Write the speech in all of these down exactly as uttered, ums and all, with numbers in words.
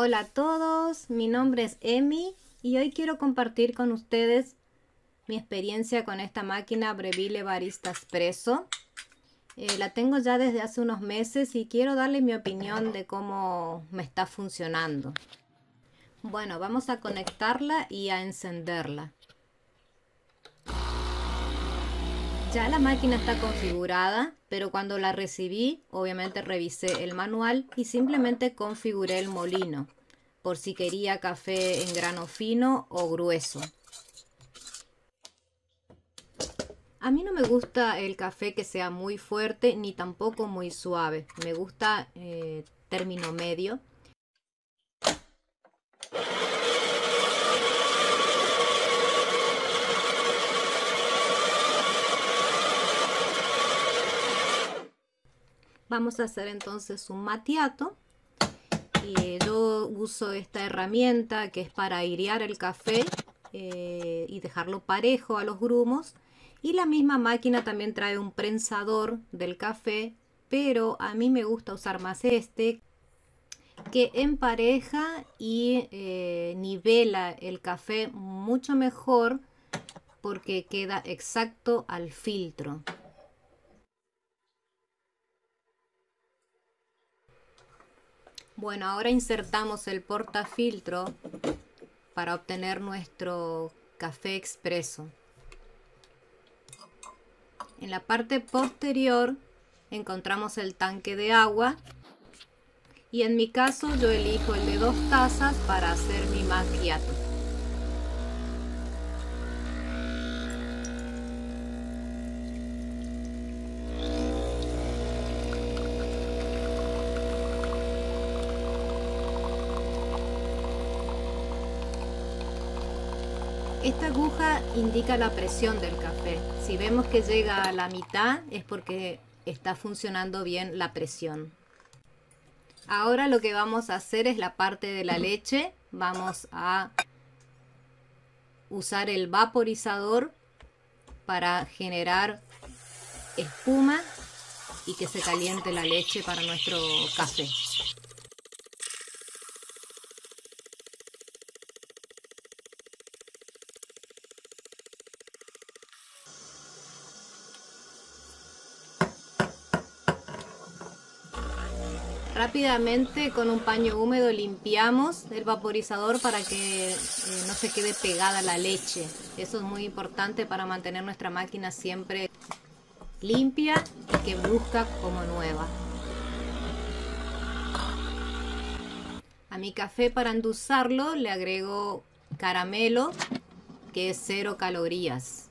Hola a todos, mi nombre es Emi y hoy quiero compartir con ustedes mi experiencia con esta máquina Breville Barista Expresso. Eh, la tengo ya desde hace unos meses y quiero darle mi opinión de cómo me está funcionando. Bueno, vamos a conectarla y a encenderla. Ya la máquina está configurada, pero cuando la recibí, obviamente revisé el manual y simplemente configuré el molino, por si quería café en grano fino o grueso. A mí no me gusta el café que sea muy fuerte ni tampoco muy suave, me gusta eh, término medio. Vamos a hacer entonces un macchiato. Eh, yo uso esta herramienta que es para airear el café eh, y dejarlo parejo a los grumos. Y la misma máquina también trae un prensador del café, pero a mí me gusta usar más este, que empareja y eh, nivela el café mucho mejor porque queda exacto al filtro. Bueno, ahora insertamos el portafiltro para obtener nuestro café expreso. En la parte posterior encontramos el tanque de agua y en mi caso yo elijo el de dos tazas para hacer mi macchiato. Esta aguja indica la presión del café. Si vemos que llega a la mitad es porque está funcionando bien la presión. Ahora lo que vamos a hacer es la parte de la leche. Vamos a usar el vaporizador para generar espuma y que se caliente la leche para nuestro café. Rápidamente con un paño húmedo limpiamos el vaporizador para que eh, no se quede pegada la leche. Eso es muy importante para mantener nuestra máquina siempre limpia y que bruzca como nueva. A mi café, para endulzarlo, le agrego caramelo, que es cero calorías.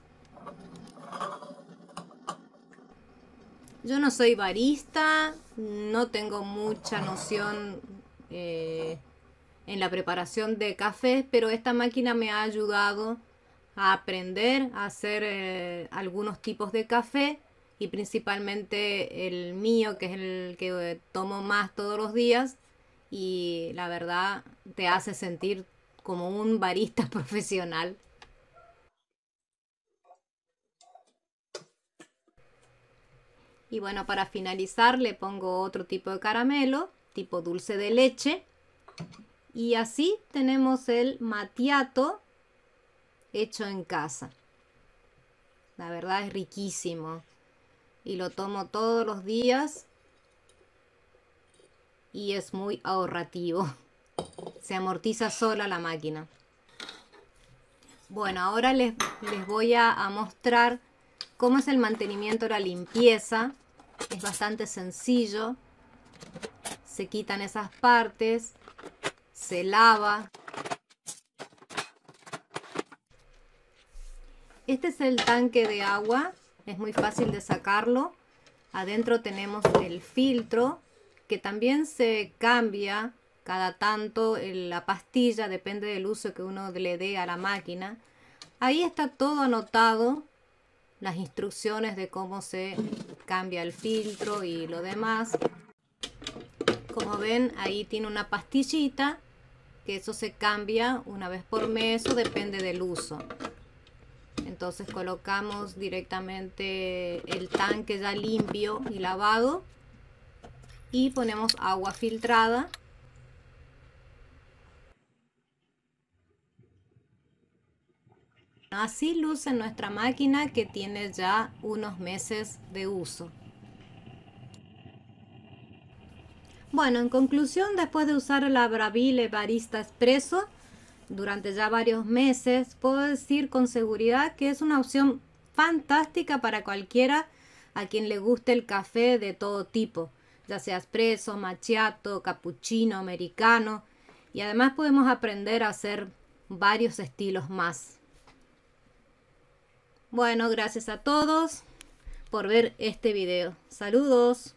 Yo no soy barista, no tengo mucha noción eh, en la preparación de café, pero esta máquina me ha ayudado a aprender a hacer eh, algunos tipos de café y principalmente el mío, que es el que tomo más todos los días y la verdad te hace sentir como un barista profesional. Y bueno, para finalizar le pongo otro tipo de caramelo, tipo dulce de leche. Y así tenemos el macchiato hecho en casa. La verdad es riquísimo. Y lo tomo todos los días. Y es muy ahorrativo. Se amortiza sola la máquina. Bueno, ahora les, les voy a, a mostrar cómo es el mantenimiento, la limpieza. Es bastante sencillo. Se quitan esas partes, se lava. Este es el tanque de agua, es muy fácil de sacarlo. Adentro tenemos el filtro, que también se cambia cada tanto la pastilla, depende del uso que uno le dé a la máquina. Ahí está todo anotado, las instrucciones de cómo se cambia el filtro y lo demás. Como ven, ahí tiene una pastillita, que eso se cambia una vez por mes o depende del uso. Entonces colocamos directamente el tanque ya limpio y lavado y ponemos agua filtrada Así luce nuestra máquina, que tiene ya unos meses de uso. Bueno, en conclusión, después de usar la Breville Barista Expresso durante ya varios meses, puedo decir con seguridad que es una opción fantástica para cualquiera a quien le guste el café de todo tipo, ya sea espresso, macchiato, cappuccino, americano, y además podemos aprender a hacer varios estilos más. Bueno, gracias a todos por ver este video. Saludos.